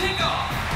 kickoff.